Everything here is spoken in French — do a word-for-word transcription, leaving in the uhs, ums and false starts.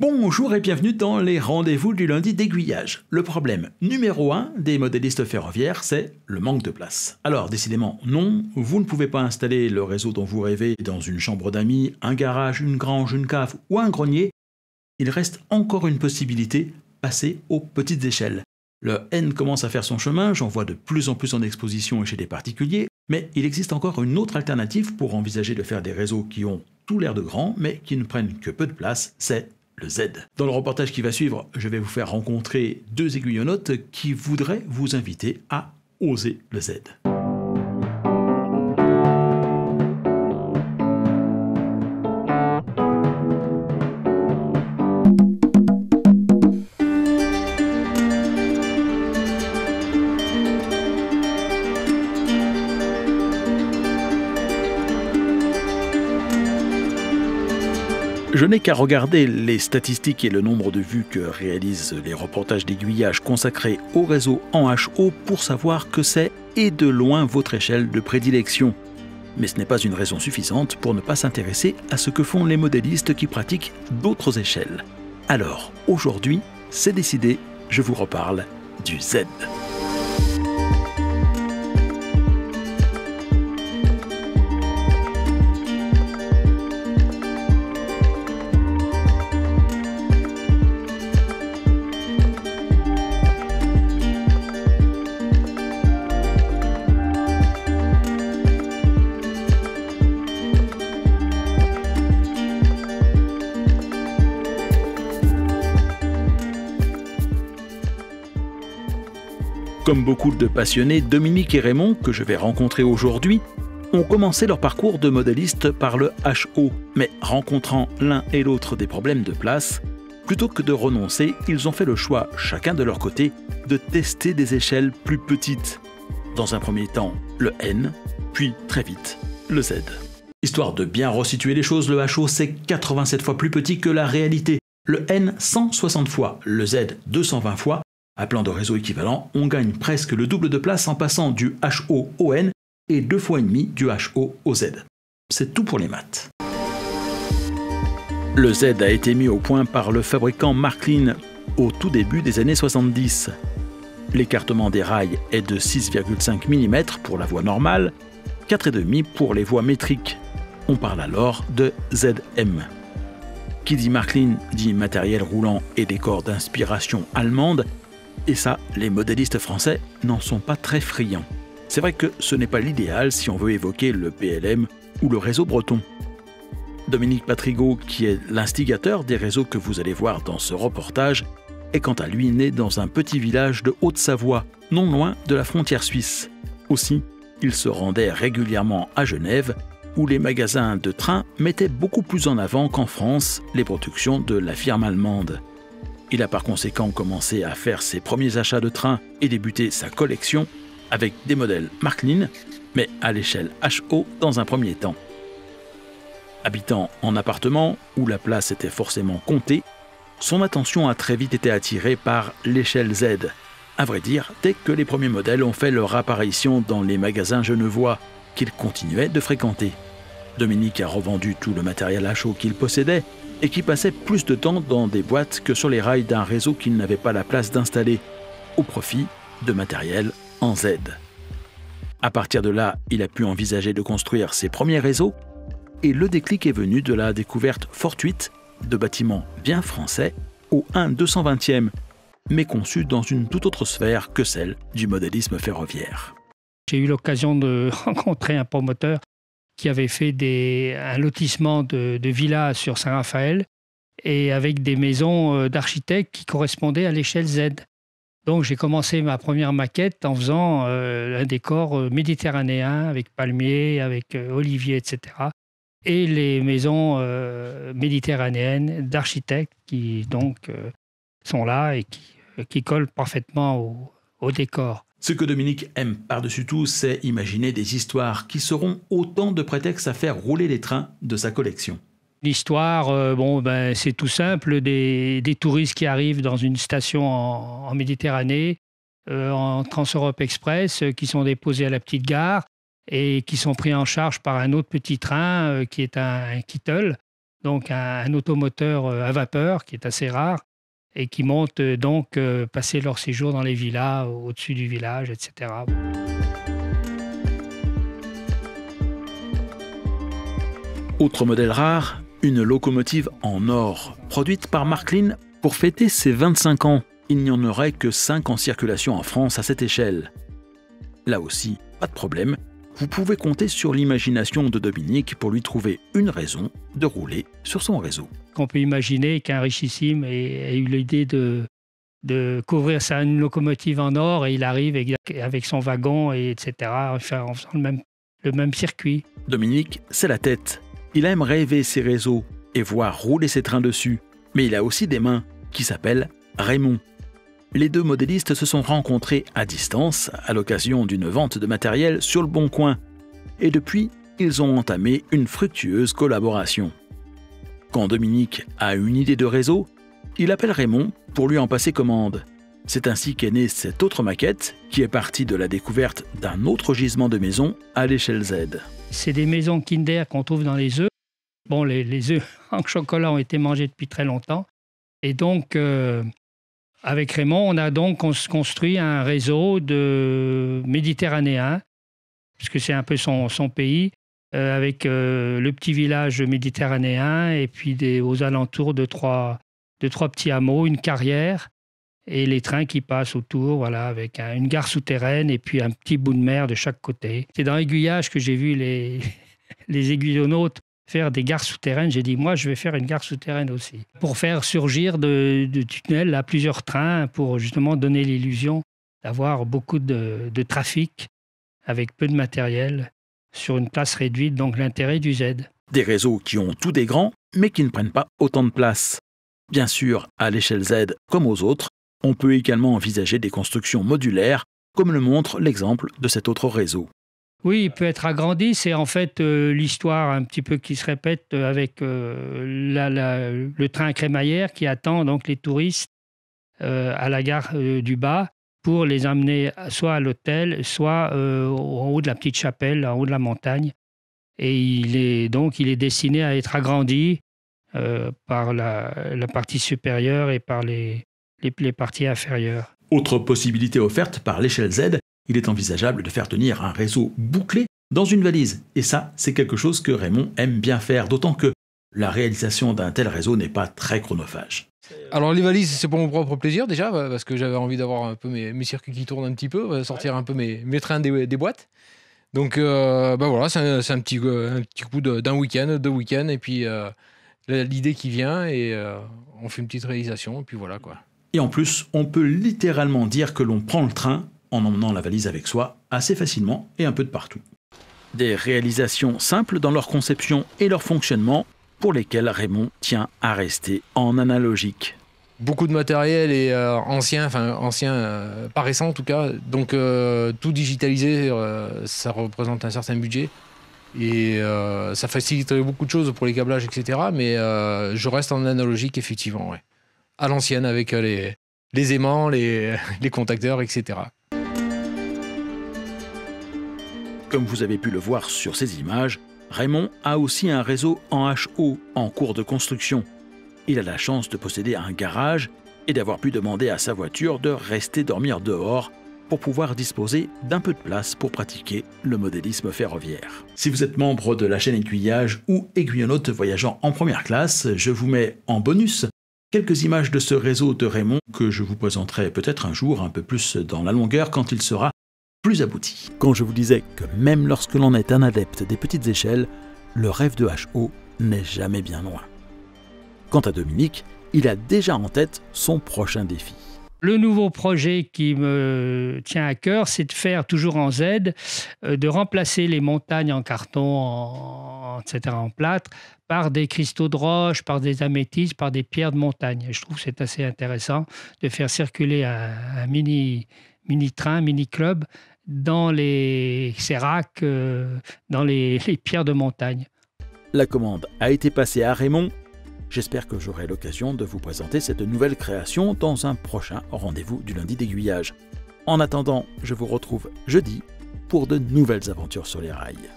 Bonjour et bienvenue dans les rendez-vous du lundi d'aiguillage. Le problème numéro un des modélistes ferroviaires, c'est le manque de place. Alors décidément non, vous ne pouvez pas installer le réseau dont vous rêvez dans une chambre d'amis, un garage, une grange, une cave ou un grenier. Il reste encore une possibilité, passer aux petites échelles. Le N commence à faire son chemin, j'en vois de plus en plus en exposition et chez des particuliers, mais il existe encore une autre alternative pour envisager de faire des réseaux qui ont tout l'air de grands, mais qui ne prennent que peu de place, c'est le Z. Dans le reportage qui va suivre, je vais vous faire rencontrer deux aiguillonautes qui voudraient vous inviter à oser le Z. Je n'ai qu'à regarder les statistiques et le nombre de vues que réalisent les reportages d'aiguillage consacrés au réseau en H O pour savoir que c'est et de loin votre échelle de prédilection. Mais ce n'est pas une raison suffisante pour ne pas s'intéresser à ce que font les modélistes qui pratiquent d'autres échelles. Alors aujourd'hui, c'est décidé, je vous reparle du Z. Comme beaucoup de passionnés, Dominique et Raymond, que je vais rencontrer aujourd'hui, ont commencé leur parcours de modéliste par le H O. Mais rencontrant l'un et l'autre des problèmes de place, plutôt que de renoncer, ils ont fait le choix, chacun de leur côté, de tester des échelles plus petites. Dans un premier temps, le N, puis très vite, le Z. Histoire de bien resituer les choses, le H O c'est quatre-vingt-sept fois plus petit que la réalité, le N cent soixante fois, le Z deux cent vingt fois. À plan de réseau équivalent, on gagne presque le double de place en passant du H O au N et deux fois et demi du H O au Z. C'est tout pour les maths. Le Z a été mis au point par le fabricant Märklin au tout début des années soixante-dix. L'écartement des rails est de six virgule cinq millimètres pour la voie normale, quatre virgule cinq pour les voies métriques. On parle alors de Z M. Qui dit Märklin dit matériel roulant et décor d'inspiration allemande. Et ça, les modélistes français n'en sont pas très friands. C'est vrai que ce n'est pas l'idéal si on veut évoquer le P L M ou le réseau breton. Dominique Patrigaud, qui est l'instigateur des réseaux que vous allez voir dans ce reportage, est quant à lui né dans un petit village de Haute-Savoie, non loin de la frontière suisse. Aussi, il se rendait régulièrement à Genève, où les magasins de trains mettaient beaucoup plus en avant qu'en France les productions de la firme allemande. Il a par conséquent commencé à faire ses premiers achats de trains et débuté sa collection avec des modèles Märklin, mais à l'échelle H O dans un premier temps. Habitant en appartement, où la place était forcément comptée, son attention a très vite été attirée par l'échelle Z. À vrai dire, dès que les premiers modèles ont fait leur apparition dans les magasins genevois qu'il continuait de fréquenter. Dominique a revendu tout le matériel H O qu'il possédait, et qui passait plus de temps dans des boîtes que sur les rails d'un réseau qu'il n'avait pas la place d'installer, au profit de matériel en Z. À partir de là, il a pu envisager de construire ses premiers réseaux, et le déclic est venu de la découverte fortuite de bâtiments bien français au un deux cent vingtième, mais conçus dans une toute autre sphère que celle du modélisme ferroviaire. J'ai eu l'occasion de rencontrer un promoteur qui avait fait des, un lotissement de, de villas sur Saint-Raphaël et avec des maisons d'architectes qui correspondaient à l'échelle Z. Donc j'ai commencé ma première maquette en faisant euh, un décor méditerranéen avec palmiers, avec euh, oliviers, et cetera. Et les maisons euh, méditerranéennes d'architectes qui donc euh, sont là et qui, qui collent parfaitement au, au décor. Ce que Dominique aime par-dessus tout, c'est imaginer des histoires qui seront autant de prétextes à faire rouler les trains de sa collection. L'histoire, euh, bon, ben, c'est tout simple, des, des touristes qui arrivent dans une station en, en Méditerranée, euh, en Trans-Europe Express, euh, qui sont déposés à la petite gare et qui sont pris en charge par un autre petit train euh, qui est un, un Kittel donc un, un automoteur à vapeur qui est assez rare et qui montent donc passer leur séjour dans les villas, au-dessus du village, et cetera. Autre modèle rare, une locomotive en or, produite par Märklin pour fêter ses vingt-cinq ans. Il n'y en aurait que cinq en circulation en France à cette échelle. Là aussi, pas de problème, vous pouvez compter sur l'imagination de Dominique pour lui trouver une raison de rouler sur son réseau. Qu'on peut imaginer qu'un richissime ait eu l'idée de, de couvrir ça, une locomotive en or, et il arrive avec son wagon, et etc., enfin, en faisant le même, le même circuit. Dominique, c'est la tête. Il aime rêver ses réseaux et voir rouler ses trains dessus. Mais il a aussi des mains, qui s'appellent Raymond. Les deux modélistes se sont rencontrés à distance à l'occasion d'une vente de matériel sur le Bon Coin. Et depuis, ils ont entamé une fructueuse collaboration. Quand Dominique a une idée de réseau, il appelle Raymond pour lui en passer commande. C'est ainsi qu'est née cette autre maquette qui est partie de la découverte d'un autre gisement de maisons à l'échelle Z. C'est des maisons Kinder qu'on trouve dans les œufs. Bon, les, les œufs en chocolat ont été mangés depuis très longtemps. Et donc, euh, avec Raymond, on a donc construit un réseau de méditerranéens, puisque c'est un peu son, son pays, euh, avec euh, le petit village méditerranéen et puis des, aux alentours de trois, de trois petits hameaux, une carrière et les trains qui passent autour, voilà, avec un, une gare souterraine et puis un petit bout de mer de chaque côté. C'est dans Aiguillages que j'ai vu les, les Aiguillonautes faire des gares souterraines. J'ai dit, moi, je vais faire une gare souterraine aussi, pour faire surgir de, de tunnels à plusieurs trains, pour justement donner l'illusion d'avoir beaucoup de, de trafic avec peu de matériel sur une place réduite, donc l'intérêt du Z. Des réseaux qui ont tout des grands, mais qui ne prennent pas autant de place. Bien sûr, à l'échelle Z, comme aux autres, on peut également envisager des constructions modulaires, comme le montre l'exemple de cet autre réseau. Oui, il peut être agrandi. C'est en fait euh, l'histoire un petit peu qui se répète avec euh, la, la, le train à crémaillère qui attend donc les touristes euh, à la gare euh, du Bas pour les emmener soit à l'hôtel, soit euh, en haut de la petite chapelle, en haut de la montagne. Et il est, donc il est destiné à être agrandi euh, par la, la partie supérieure et par les, les, les parties inférieures. Autre possibilité offerte par l'échelle Z, il est envisageable de faire tenir un réseau bouclé dans une valise. Et ça, c'est quelque chose que Raymond aime bien faire, d'autant que la réalisation d'un tel réseau n'est pas très chronophage. Alors les valises, c'est pour mon propre plaisir déjà, parce que j'avais envie d'avoir un peu mes, mes circuits qui tournent un petit peu, sortir un peu mes, mes trains des, des boîtes. Donc euh, bah voilà, c'est un, un, petit, un petit coup d'un week-end, deux week-ends, et puis euh, l'idée qui vient, et euh, on fait une petite réalisation, et puis voilà quoi. Et en plus, on peut littéralement dire que l'on prend le train en emmenant la valise avec soi assez facilement et un peu de partout. Des réalisations simples dans leur conception et leur fonctionnement pour lesquelles Raymond tient à rester en analogique. Beaucoup de matériel est euh, ancien, enfin ancien, euh, pas récent en tout cas, donc euh, tout digitalisé, euh, ça représente un certain budget et euh, ça facilite beaucoup de choses pour les câblages, et cetera. Mais euh, je reste en analogique effectivement, ouais. À l'ancienne avec les, les aimants, les, les contacteurs, et cetera. Comme vous avez pu le voir sur ces images, Raymond a aussi un réseau en H O en cours de construction. Il a la chance de posséder un garage et d'avoir pu demander à sa voiture de rester dormir dehors pour pouvoir disposer d'un peu de place pour pratiquer le modélisme ferroviaire. Si vous êtes membre de la chaîne Aiguillage ou Aiguillonautes voyageant en première classe, je vous mets en bonus quelques images de ce réseau de Raymond que je vous présenterai peut-être un jour un peu plus dans la longueur quand il sera plus abouti. Quand je vous disais que même lorsque l'on est un adepte des petites échelles, le rêve de H O n'est jamais bien loin. Quant à Dominique, il a déjà en tête son prochain défi. Le nouveau projet qui me tient à cœur, c'est de faire, toujours en Z, euh, de remplacer les montagnes en carton, en, et cetera, en plâtre, par des cristaux de roche, par des améthystes, par des pierres de montagne. Je trouve que c'est assez intéressant de faire circuler un, un mini, mini train, mini club, dans les séracs, euh, dans les, les pierres de montagne. La commande a été passée à Raymond. J'espère que j'aurai l'occasion de vous présenter cette nouvelle création dans un prochain rendez-vous du lundi d'aiguillage. En attendant, je vous retrouve jeudi pour de nouvelles aventures sur les rails.